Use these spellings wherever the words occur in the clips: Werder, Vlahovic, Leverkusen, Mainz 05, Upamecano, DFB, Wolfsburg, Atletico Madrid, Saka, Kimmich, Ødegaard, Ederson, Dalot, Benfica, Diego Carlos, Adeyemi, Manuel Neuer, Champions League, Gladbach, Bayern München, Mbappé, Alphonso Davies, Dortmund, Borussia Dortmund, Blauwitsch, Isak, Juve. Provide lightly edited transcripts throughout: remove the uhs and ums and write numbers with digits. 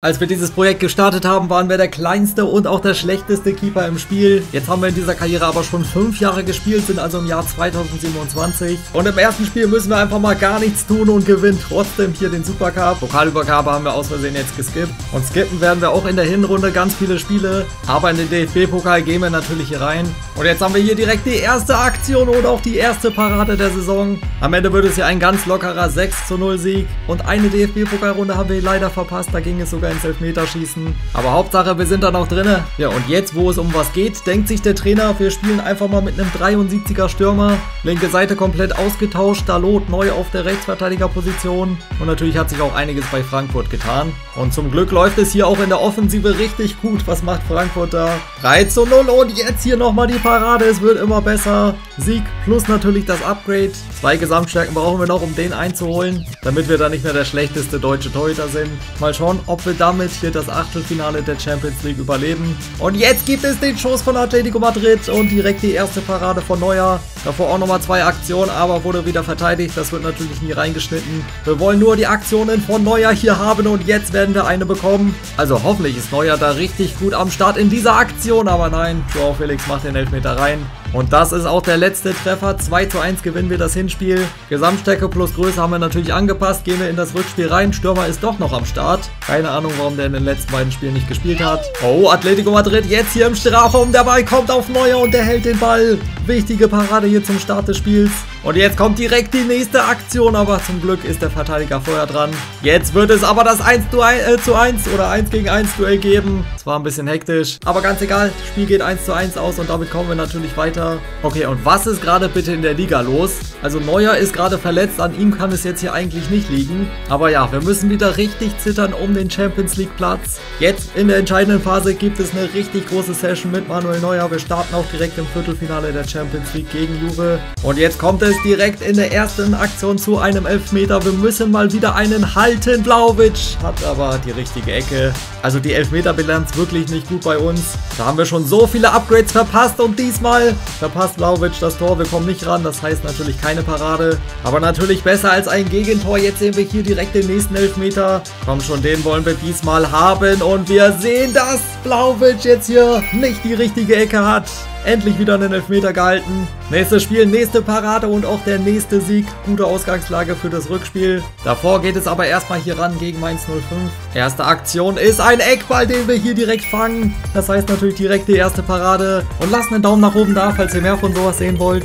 Als wir dieses Projekt gestartet haben, waren wir der kleinste und auch der schlechteste Keeper im Spiel. Jetzt haben wir in dieser Karriere aber schon 5 Jahre gespielt, sind also im Jahr 2027. Und im ersten Spiel müssen wir einfach mal gar nichts tun und gewinnen trotzdem hier den Supercup. Pokalübergabe haben wir aus Versehen jetzt geskippt. Und skippen werden wir auch in der Hinrunde ganz viele Spiele. Aber in den DFB-Pokal gehen wir natürlich hier rein. Und jetzt haben wir hier direkt die erste Aktion oder auch die erste Parade der Saison. Am Ende wird es hier ein ganz lockerer 6:0-Sieg. Und eine DFB-Pokalrunde haben wir leider verpasst, da ging es sogar ins Elfmeterschießen. Aber Hauptsache, wir sind da noch drinne. Ja, und jetzt, wo es um was geht, denkt sich der Trainer, wir spielen einfach mal mit einem 73er Stürmer. Linke Seite komplett ausgetauscht, Dalot neu auf der Rechtsverteidigerposition. Und natürlich hat sich auch einiges bei Frankfurt getan. Und zum Glück läuft es hier auch in der Offensive richtig gut. Was macht Frankfurt da? 3:0 und jetzt hier nochmal die Parade. Es wird immer besser. Sieg plus natürlich das Upgrade. 2 Gesamtstärken brauchen wir noch, um den einzuholen, damit wir da nicht mehr der schlechteste deutsche Torhüter sind. Mal schauen, ob wir damit hier das Achtelfinale der Champions League überleben. Und jetzt gibt es den Schuss von Atletico Madrid und direkt die erste Parade von Neuer. Davor auch nochmal 2 Aktionen, aber wurde wieder verteidigt. Das wird natürlich nie reingeschnitten. Wir wollen nur die Aktionen von Neuer hier haben und jetzt werden wir eine bekommen. Also hoffentlich ist Neuer da richtig gut am Start in dieser Aktion, aber nein, João Felix macht den Elfmeter rein. Und das ist auch der letzte Treffer. 2:1 gewinnen wir das Hinspiel. Gesamtstärke plus Größe haben wir natürlich angepasst. Gehen wir in das Rückspiel rein. Stürmer ist doch noch am Start. Keine Ahnung, warum der in den letzten beiden Spielen nicht gespielt hat. Oh, Atletico Madrid jetzt hier im Strafraum. Der Ball kommt auf Neuer und der hält den Ball. Wichtige Parade hier zum Start des Spiels. Und jetzt kommt direkt die nächste Aktion. Aber zum Glück ist der Verteidiger vorher dran. Jetzt wird es aber das 1:1 oder 1:1 Duell geben. Es war ein bisschen hektisch. Aber ganz egal. Das Spiel geht 1:1 aus und damit kommen wir natürlich weiter. Okay, und was ist gerade bitte in der Liga los? Also Neuer ist gerade verletzt, an ihm kann es jetzt hier eigentlich nicht liegen. Aber ja, wir müssen wieder richtig zittern um den Champions League Platz. Jetzt in der entscheidenden Phase gibt es eine richtig große Session mit Manuel Neuer. Wir starten auch direkt im Viertelfinale der Champions League gegen Juve. Und jetzt kommt es direkt in der ersten Aktion zu einem Elfmeter. Wir müssen mal wieder einen halten. Blauwitsch hat aber die richtige Ecke. Also die Elfmeterbilanz wirklich nicht gut bei uns. Da haben wir schon so viele Upgrades verpasst und diesmal verpasst Blauwitsch das Tor, wir kommen nicht ran, das heißt natürlich keine Parade, aber natürlich besser als ein Gegentor. Jetzt sehen wir hier direkt den nächsten Elfmeter, komm schon, den wollen wir diesmal haben und wir sehen, dass Blauwitsch jetzt hier nicht die richtige Ecke hat. Endlich wieder einen Elfmeter gehalten. Nächstes Spiel, nächste Parade und auch der nächste Sieg. Gute Ausgangslage für das Rückspiel. Davor geht es aber erstmal hier ran gegen Mainz 05. Erste Aktion ist ein Eckball, den wir hier direkt fangen. Das heißt natürlich direkt die erste Parade. Und lasst einen Daumen nach oben da, falls ihr mehr von sowas sehen wollt.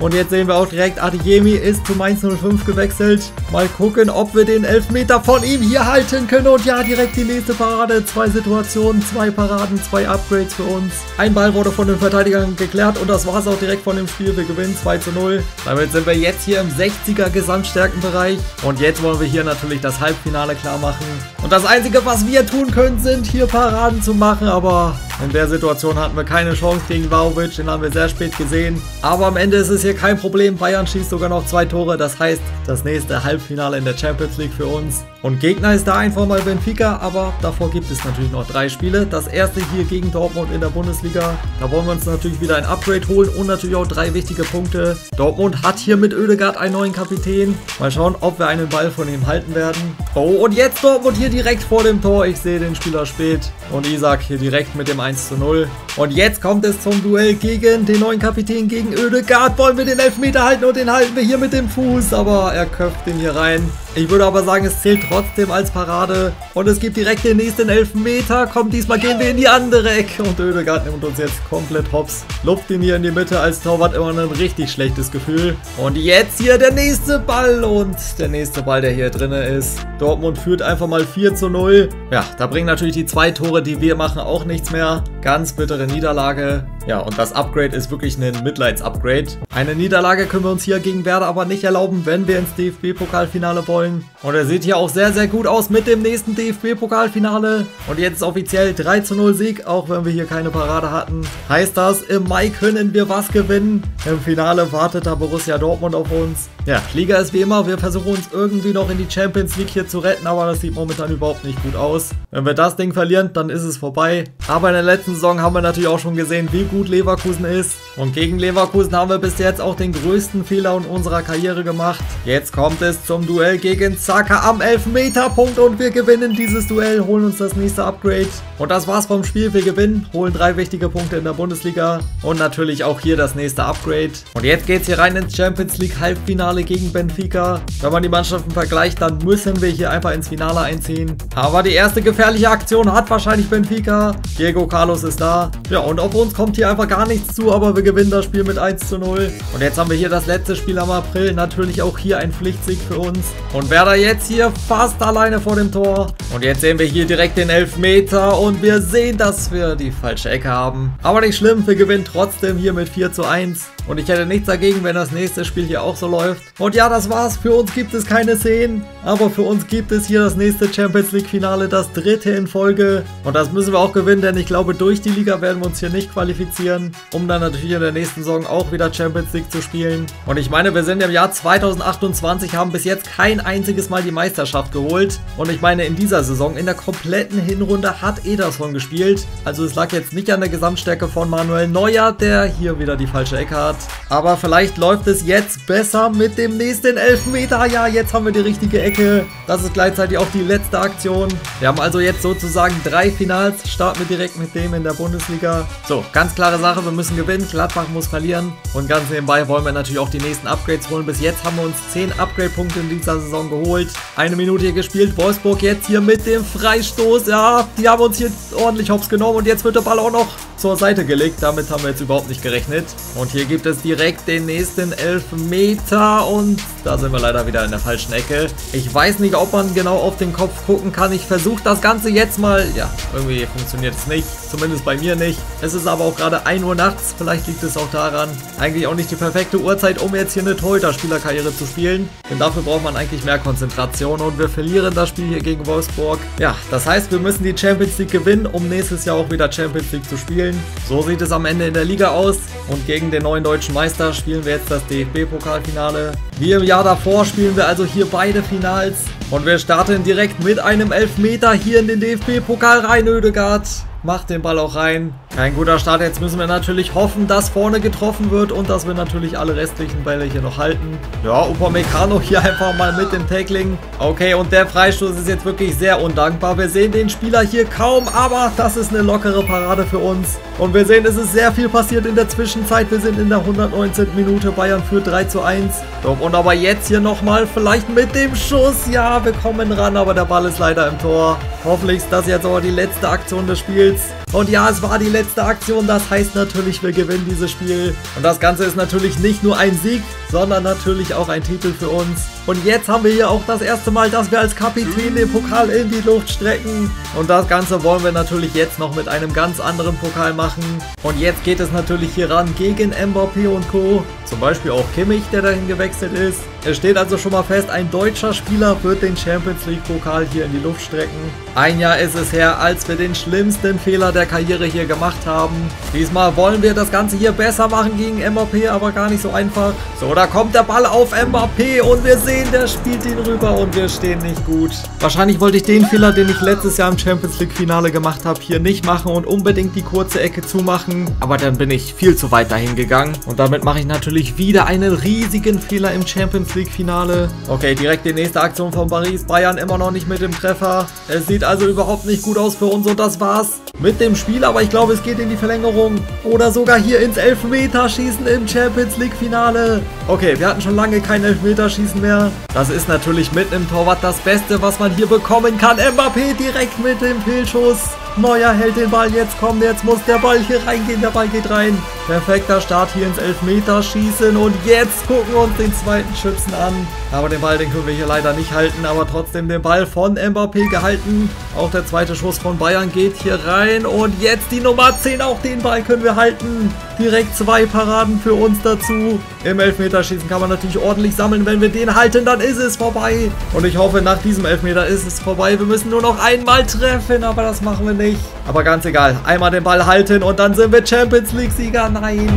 Und jetzt sehen wir auch direkt, Adeyemi ist zu Mainz 05 gewechselt. Mal gucken, ob wir den Elfmeter von ihm hier halten können. Und ja, direkt die nächste Parade. 2 Situationen, 2 Paraden, 2 Upgrades für uns. Ein Ball wurde von den Verteidigern geklärt und das war es auch direkt von dem Spiel. Wir gewinnen 2:0. Damit sind wir jetzt hier im 60er Gesamtstärkenbereich. Und jetzt wollen wir hier natürlich das Halbfinale klar machen. Und das Einzige, was wir tun können, sind hier Paraden zu machen, aber in der Situation hatten wir keine Chance gegen Vlahovic, den haben wir sehr spät gesehen. Aber am Ende ist es hier kein Problem, Bayern schießt sogar noch 2 Tore, das heißt, das nächste Halbfinale in der Champions League für uns. Und Gegner ist da einfach mal Benfica, aber davor gibt es natürlich noch 3 Spiele. Das erste hier gegen Dortmund in der Bundesliga, da wollen wir uns natürlich wieder ein Upgrade holen und natürlich auch 3 wichtige Punkte. Dortmund hat hier mit Ødegaard einen neuen Kapitän, mal schauen, ob wir einen Ball von ihm halten werden. Oh, und jetzt Dortmund hier direkt vor dem Tor, ich sehe den Spieler spät und Isak hier direkt mit dem 1:0. Und jetzt kommt es zum Duell gegen den neuen Kapitän, gegen Ødegaard. Wollen wir den Elfmeter halten und den halten wir hier mit dem Fuß, aber er köpft den hier rein. Ich würde aber sagen, es zählt trotzdem als Parade und es gibt direkt den nächsten Elfmeter. Komm, diesmal gehen wir in die andere Ecke und Ødegaard nimmt uns jetzt komplett hops. Luft ihn hier in die Mitte, als Torwart immer ein richtig schlechtes Gefühl. Und jetzt hier der nächste Ball und der nächste Ball, der hier drin ist. Dortmund führt einfach mal 4:0. Ja, da bringen natürlich die 2 Tore, die wir machen, auch nichts mehr. Ganz bittere Niederlage. Ja, und das Upgrade ist wirklich ein Mitleids-Upgrade. Eine Niederlage können wir uns hier gegen Werder aber nicht erlauben, wenn wir ins DFB-Pokalfinale wollen. Und er sieht hier auch sehr, sehr gut aus mit dem nächsten DFB-Pokalfinale. Und jetzt ist offiziell 3:0 Sieg, auch wenn wir hier keine Parade hatten. Heißt das, im Mai können wir was gewinnen. Im Finale wartet da Borussia Dortmund auf uns. Ja, Liga ist wie immer, wir versuchen uns irgendwie noch in die Champions League hier zu retten, aber das sieht momentan überhaupt nicht gut aus. Wenn wir das Ding verlieren, dann ist es vorbei. Aber in der letzten Saison haben wir natürlich auch schon gesehen, wie gut Leverkusen ist. Und gegen Leverkusen haben wir bis jetzt auch den größten Fehler in unserer Karriere gemacht. Jetzt kommt es zum Duell gegen Saka am Elfmeterpunkt und wir gewinnen dieses Duell, holen uns das nächste Upgrade. Und das war's vom Spiel. Wir gewinnen, holen 3 wichtige Punkte in der Bundesliga und natürlich auch hier das nächste Upgrade. Und jetzt geht's hier rein ins Champions League Halbfinale gegen Benfica. Wenn man die Mannschaften vergleicht, dann müssen wir hier einfach ins Finale einziehen. Aber die erste gefährliche Aktion hat wahrscheinlich Benfica. Diego Carlos ist da. Ja, und auf uns kommt hier einfach gar nichts zu, aber wir gewinnen das Spiel mit 1:0. Und jetzt haben wir hier das letzte Spiel am April. Natürlich auch hier ein Pflichtsieg für uns. Und Werder jetzt hier fast alleine vor dem Tor. Und jetzt sehen wir hier direkt den Elfmeter und wir sehen, dass wir die falsche Ecke haben. Aber nicht schlimm, wir gewinnen trotzdem hier mit 4:1. Und ich hätte nichts dagegen, wenn das nächste Spiel hier auch so läuft. Und ja, das war's. Für uns gibt es keine Szenen. Aber für uns gibt es hier das nächste Champions League Finale, das dritte in Folge. Und das müssen wir auch gewinnen, denn ich glaube, durch die Liga werden wir uns hier nicht qualifizieren, um dann natürlich in der nächsten Saison auch wieder Champions League zu spielen. Und ich meine, wir sind im Jahr 2028, haben bis jetzt kein einziges Mal die Meisterschaft geholt. Und ich meine, in dieser Saison, in der kompletten Hinrunde hat Ederson gespielt. Also es lag jetzt nicht an der Gesamtstärke von Manuel Neuer, der hier wieder die falsche Ecke hat. Aber vielleicht läuft es jetzt besser mit dem nächsten Elfmeter. Ja, jetzt haben wir die richtige Ecke. Das ist gleichzeitig auch die letzte Aktion. Wir haben also jetzt sozusagen 3 Finals. Starten wir direkt mit dem in der Bundesliga. So, ganz klare Sache, wir müssen gewinnen. Gladbach muss verlieren. Und ganz nebenbei wollen wir natürlich auch die nächsten Upgrades holen. Bis jetzt haben wir uns 10 Upgrade-Punkte in dieser Saison geholt. 1 Minute hier gespielt. Wolfsburg jetzt hier mit dem Freistoß. Ja, die haben uns hier ordentlich hops genommen. Und jetzt wird der Ball auch noch zur Seite gelegt. Damit haben wir jetzt überhaupt nicht gerechnet. Und hier gibt es direkt den nächsten Elfmeter und da sind wir leider wieder in der falschen Ecke. Ich weiß nicht, ob man genau auf den Kopf gucken kann. Ich versuche das Ganze jetzt mal. Ja, irgendwie funktioniert es nicht. Zumindest bei mir nicht. Es ist aber auch gerade 1 Uhr nachts. Vielleicht liegt es auch daran. Eigentlich auch nicht die perfekte Uhrzeit, um jetzt hier eine Torhüter-Spielerkarriere zu spielen. Denn dafür braucht man eigentlich mehr Konzentration und wir verlieren das Spiel hier gegen Wolfsburg. Ja, das heißt, wir müssen die Champions League gewinnen, um nächstes Jahr auch wieder Champions League zu spielen. So sieht es am Ende in der Liga aus und gegen den neuen deutschen Meister spielen wir jetzt das DFB-Pokalfinale. Wie im Jahr davor spielen wir also hier beide Finals und wir starten direkt mit einem Elfmeter hier in den DFB-Pokal rein. Ødegaard macht den Ball auch rein. Kein guter Start. Jetzt müssen wir natürlich hoffen, dass vorne getroffen wird und dass wir natürlich alle restlichen Bälle hier noch halten. Ja, Upamecano hier einfach mal mit dem Tackling. Okay, und der Freistoß ist jetzt wirklich sehr undankbar. Wir sehen den Spieler hier kaum, aber das ist eine lockere Parade für uns. Und wir sehen, es ist sehr viel passiert in der Zwischenzeit. Wir sind in der 119. Minute. Bayern führt 3:1. Und aber jetzt hier nochmal vielleicht mit dem Schuss. Ja, wir kommen ran, aber der Ball ist leider im Tor. Hoffentlich ist das jetzt aber die letzte Aktion des Spiels. Und ja, es war die letzte Aktion. Das heißt natürlich, wir gewinnen dieses Spiel. Und das Ganze ist natürlich nicht nur ein Sieg, sondern natürlich auch ein Titel für uns. Und jetzt haben wir hier auch das erste Mal, dass wir als Kapitän den Pokal in die Luft strecken. Und das Ganze wollen wir natürlich jetzt noch mit einem ganz anderen Pokal machen. Und jetzt geht es natürlich hier ran gegen Mbappé und Co. Zum Beispiel auch Kimmich, der dahin gewechselt ist. Es steht also schon mal fest, ein deutscher Spieler wird den Champions League Pokal hier in die Luft strecken. Ein Jahr ist es her, als wir den schlimmsten Fehler der Karriere hier gemacht haben. Diesmal wollen wir das Ganze hier besser machen gegen Mbappé, aber gar nicht so einfach. So, da kommt der Ball auf Mbappé und wir sehen, der spielt ihn rüber und wir stehen nicht gut. Wahrscheinlich wollte ich den Fehler, den ich letztes Jahr im Champions League Finale gemacht habe, hier nicht machen und unbedingt die kurze Ecke zumachen. Aber dann bin ich viel zu weit dahin gegangen und damit mache ich natürlich wieder einen riesigen Fehler im Champions League Finale. Okay, direkt die nächste Aktion von Paris. Bayern immer noch nicht mit dem Treffer. Es sieht also überhaupt nicht gut aus für uns und das war's mit dem Spiel, aber ich glaube, es geht in die Verlängerung oder sogar hier ins Elfmeterschießen im Champions League Finale. Okay, wir hatten schon lange kein Elfmeterschießen mehr. Das ist natürlich mit einem Torwart das Beste, was man hier bekommen kann. Mbappé direkt mit dem Fehlschuss. Neuer hält den Ball, jetzt kommt, jetzt muss der Ball hier reingehen, der Ball geht rein. Perfekter Start hier ins Elfmeterschießen und jetzt gucken wir uns den zweiten Schützen an. Aber den Ball, den können wir hier leider nicht halten, aber trotzdem den Ball von Mbappé gehalten. Auch der zweite Schuss von Bayern geht hier rein und jetzt die Nummer 10, auch den Ball können wir halten. Direkt 2 Paraden für uns dazu. Im Elfmeterschießen kann man natürlich ordentlich sammeln, wenn wir den halten, dann ist es vorbei. Und ich hoffe, nach diesem Elfmeter ist es vorbei. Wir müssen nur noch einmal treffen, aber das machen wir nicht. Aber ganz egal, einmal den Ball halten und dann sind wir Champions League-Sieger. Nein.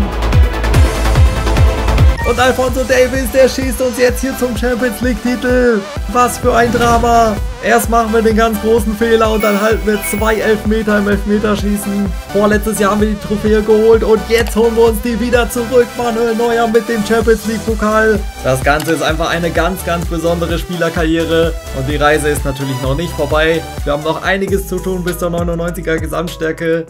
Und Alphonso Davies, der schießt uns jetzt hier zum Champions League-Titel. Was für ein Drama. Erst machen wir den ganz großen Fehler und dann halten wir 2 Elfmeter im Elfmeterschießen. Vorletztes Jahr haben wir die Trophäe geholt und jetzt holen wir uns die wieder zurück. Manuel Neuer mit dem Champions League-Pokal. Das Ganze ist einfach eine ganz, ganz besondere Spielerkarriere. Und die Reise ist natürlich noch nicht vorbei. Wir haben noch einiges zu tun bis zur 99er Gesamtstärke.